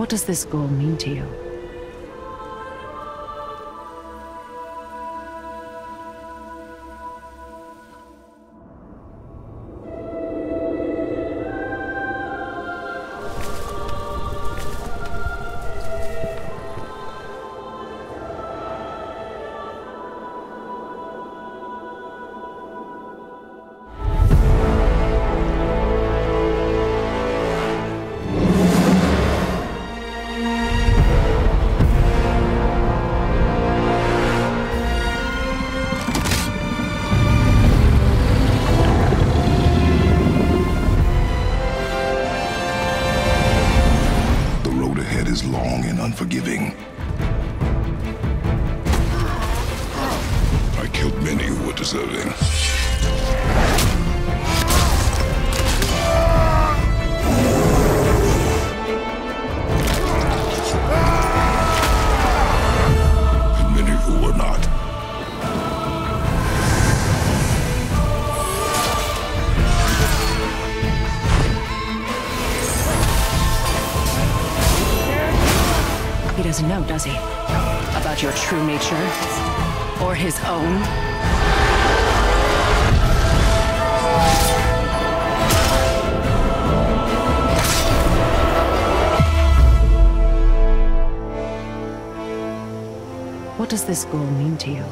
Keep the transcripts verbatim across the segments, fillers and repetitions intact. What does this goal mean to you? Forgiving. I killed many who were deserving. And many who were not. He doesn't know, does he? About your true nature? Or his own? What does this goal mean to you?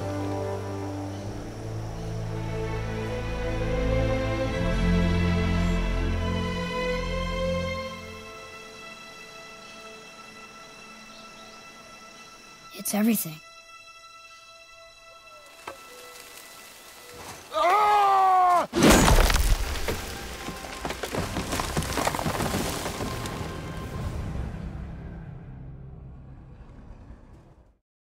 It's everything.